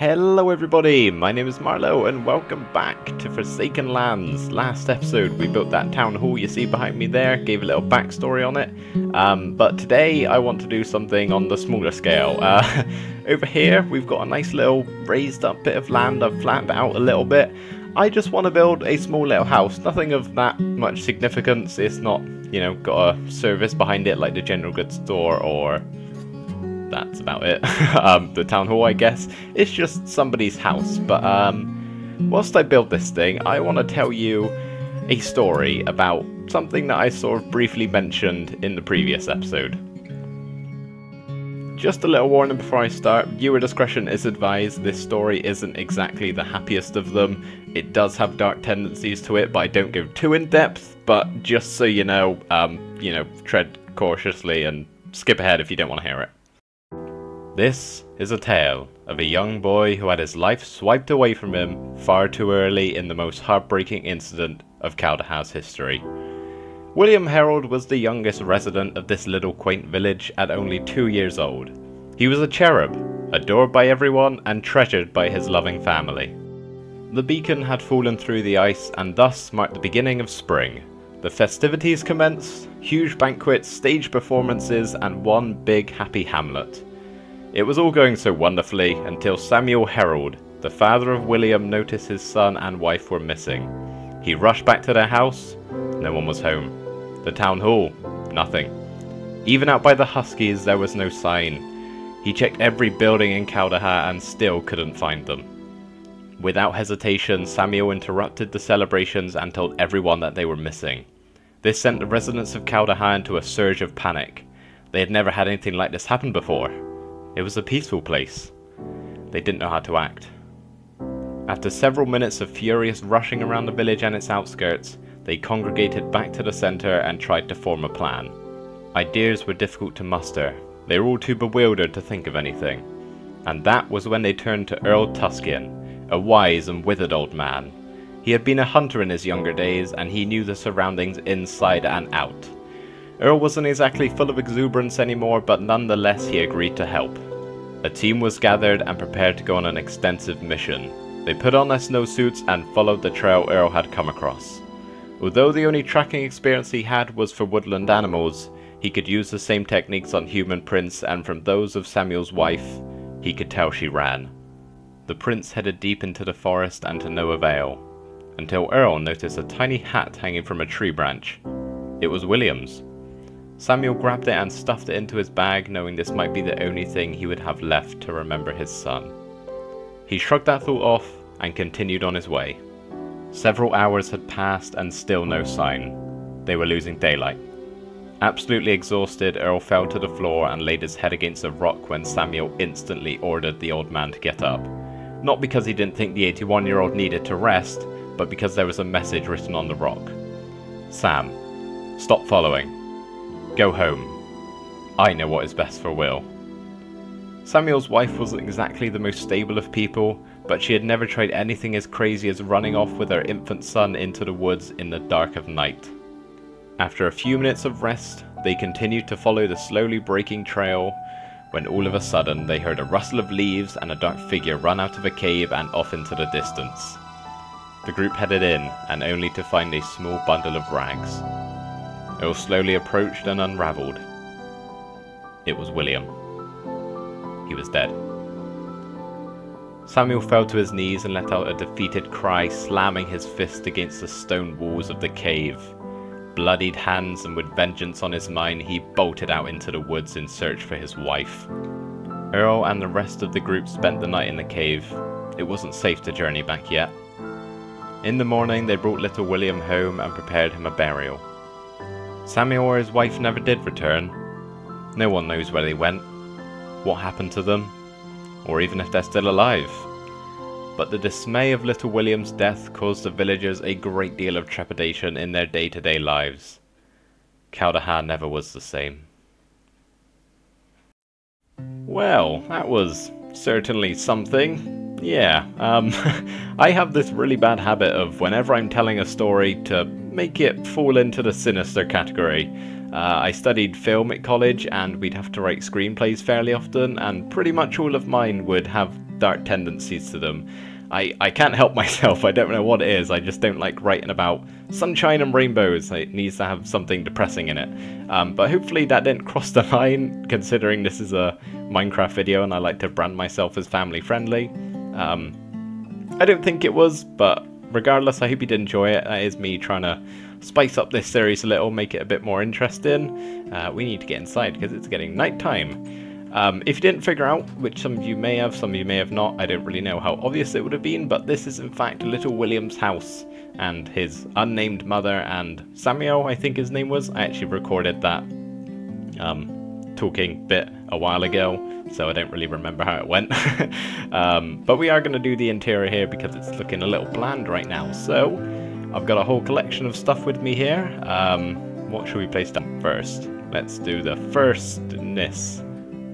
Hello everybody, my name is Marlo and welcome back to Forsaken Lands. Last episode we built that town hall you see behind me there, gave a little backstory on it, but today I want to do something on the smaller scale. Over here we've got a nice little raised up bit of land. I've flattened out a little bit. I just want to build a small little house, nothing of that much significance. It's not, you know, got a service behind it like the general goods store or... that's about it. The town hall, I guess. It's just somebody's house. But whilst I build this thing, I want to tell you a story about something that I sort of briefly mentioned in the previous episode. Just a little warning before I start, viewer discretion is advised. This story isn't exactly the happiest of them. It does have dark tendencies to it, but I don't go too in depth. But just so you know, tread cautiously and skip ahead if you don't want to hear it. This is a tale of a young boy who had his life swiped away from him far too early in the most heartbreaking incident of Kaldaha's history. William Harold was the youngest resident of this little quaint village at only 2 years old. He was a cherub, adored by everyone and treasured by his loving family. The beacon had fallen through the ice and thus marked the beginning of spring. The festivities commenced, huge banquets, stage performances and one big happy hamlet. It was all going so wonderfully until Samuel Harold, the father of William, noticed his son and wife were missing. He rushed back to their house. No one was home. The town hall, nothing. Even out by the Huskies there was no sign. He checked every building in Kaldaha and still couldn't find them. Without hesitation, Samuel interrupted the celebrations and told everyone that they were missing. This sent the residents of Kaldaha into a surge of panic. They had never had anything like this happen before. It was a peaceful place. They didn't know how to act. After several minutes of furious rushing around the village and its outskirts, they congregated back to the centre and tried to form a plan. Ideas were difficult to muster. They were all too bewildered to think of anything. And that was when they turned to Earl Tuskin, a wise and withered old man. He had been a hunter in his younger days and he knew the surroundings inside and out. Earl wasn't exactly full of exuberance anymore, but nonetheless he agreed to help. A team was gathered and prepared to go on an extensive mission. They put on their snowsuits and followed the trail Earl had come across. Although the only tracking experience he had was for woodland animals, he could use the same techniques on human prints, and from those of Samuel's wife, he could tell she ran. The prints headed deep into the forest and to no avail, until Earl noticed a tiny hat hanging from a tree branch. It was William's. Samuel grabbed it and stuffed it into his bag, knowing this might be the only thing he would have left to remember his son. He shrugged that thought off and continued on his way. Several hours had passed and still no sign. They were losing daylight. Absolutely exhausted, Earl fell to the floor and laid his head against a rock when Samuel instantly ordered the old man to get up. Not because he didn't think the 81-year-old needed to rest, but because there was a message written on the rock. Sam, stop following. Go home. I know what is best for Will. Samuel's wife wasn't exactly the most stable of people, but she had never tried anything as crazy as running off with her infant son into the woods in the dark of night. After a few minutes of rest, they continued to follow the slowly breaking trail, when all of a sudden they heard a rustle of leaves and a dark figure run out of a cave and off into the distance. The group headed in, and only to find a small bundle of rags. Earl slowly approached and unravelled. It was William. He was dead. Samuel fell to his knees and let out a defeated cry, slamming his fist against the stone walls of the cave. Bloodied hands and with vengeance on his mind, he bolted out into the woods in search for his wife. Earl and the rest of the group spent the night in the cave. It wasn't safe to journey back yet. In the morning, they brought little William home and prepared him a burial. Samuel or his wife never did return. No one knows where they went, what happened to them, or even if they're still alive. But the dismay of little William's death caused the villagers a great deal of trepidation in their day-to-day lives. Kaldaha never was the same. Well, that was certainly something. Yeah, I have this really bad habit of whenever I'm telling a story to make it fall into the sinister category. I studied film at college and we'd have to write screenplays fairly often, and pretty much all of mine would have dark tendencies to them. I can't help myself, I don't know what it is, I just don't like writing about sunshine and rainbows. It needs to have something depressing in it. But hopefully that didn't cross the line, considering this is a Minecraft video and I like to brand myself as family friendly. I don't think it was, but regardless, I hope you did enjoy it. That is me trying to spice up this series a little, make it a bit more interesting. We need to get inside because it's getting nighttime. If you didn't figure out, which some of you may have, some of you may have not, I don't really know how obvious it would have been, but this is in fact little William's house and his unnamed mother and Samuel, I think his name was. I actually recorded that talking bit a while ago, so I don't really remember how it went. But we are going to do the interior here because it's looking a little bland right now. So I've got a whole collection of stuff with me here. What should we place down first? Let's do the firstness.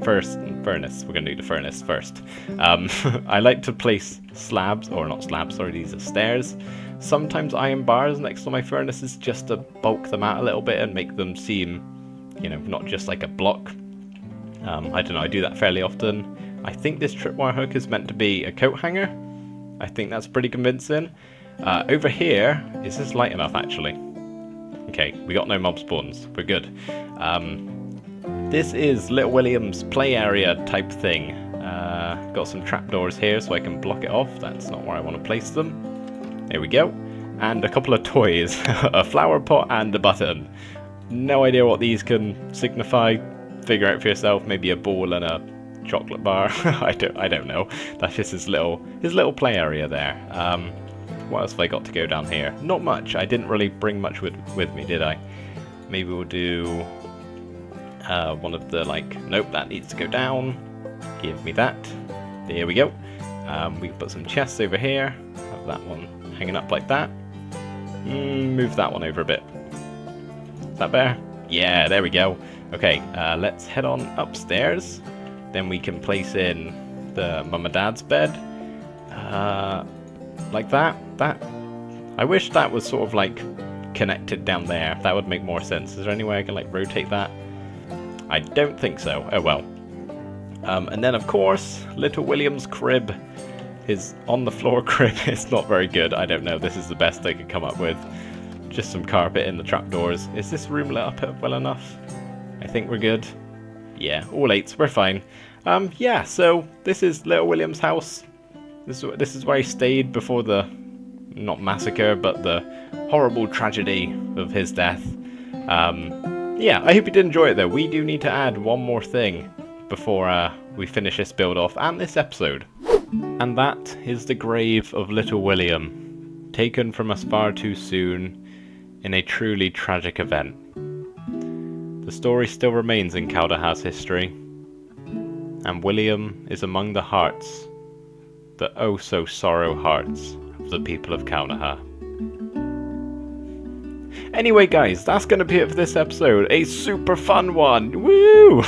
First furnace. We're gonna do the furnace first. I like to place slabs, or not slabs, sorry, these are stairs. Sometimes iron bars next to my furnaces just to bulk them out a little bit and make them seem, you know, not just like a block. I don't know, I do that fairly often. I think this tripwire hook is meant to be a coat hanger. I think that's pretty convincing. Over here, is this light enough actually? Okay, we got no mob spawns. We're good. This is Little William's play area type thing. Got some trapdoors here so I can block it off. That's not where I want to place them. There we go. And a couple of toys. A flower pot and a button. No idea what these can signify. Figure out for yourself. Maybe a ball and a chocolate bar. I don't know. That's just his little play area there. What else have I got to go down here? Not much. I didn't really bring much with me, did I? Maybe we'll do... one of the, like, nope, that needs to go down. Give me that. There we go. We can put some chests over here. Have that one hanging up like that. Move that one over a bit. Is that better? Yeah, there we go. Okay, let's head on upstairs. Then we can place in the mum and dad's bed. Like that. I wish that was sort of, like, connected down there. That would make more sense. Is there any way I can, like, rotate that? I don't think so. Oh well. And then of course, Little William's crib. His on-the-floor crib is not very good. I don't know. This is the best I could come up with. Just some carpet in the trapdoors. Is this room lit up well enough? I think we're good. Yeah, all eights. We're fine. Yeah, so this is Little William's house. This is where he stayed before the, not massacre, but the horrible tragedy of his death. Yeah, I hope you did enjoy it though. We do need to add one more thing before we finish this build off and this episode. And that is the grave of Little William, taken from us far too soon in a truly tragic event. The story still remains in Kaldaha's history, and William is among the hearts, the oh so sorrow hearts of the people of Kaldaha. Anyway guys, that's going to be it for this episode, a super fun one, woo!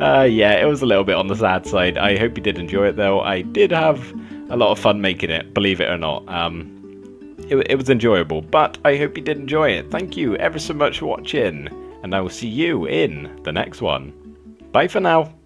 Yeah, it was a little bit on the sad side. I hope you did enjoy it though. I did have a lot of fun making it, believe it or not. It was enjoyable, but I hope you did enjoy it. Thank you ever so much for watching, and I will see you in the next one. Bye for now.